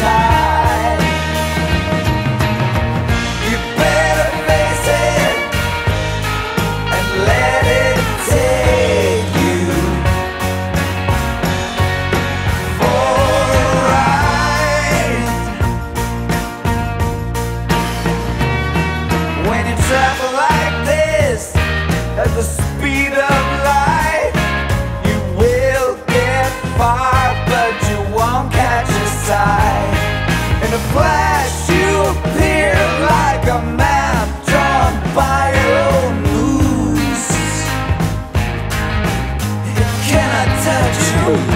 tide. You better face it and let it take you for a ride. When you travel like this at the speed of light, you will get far, but you won't catch a sight. In a flash you appear like a map drawn by your own moves. It cannot touch you.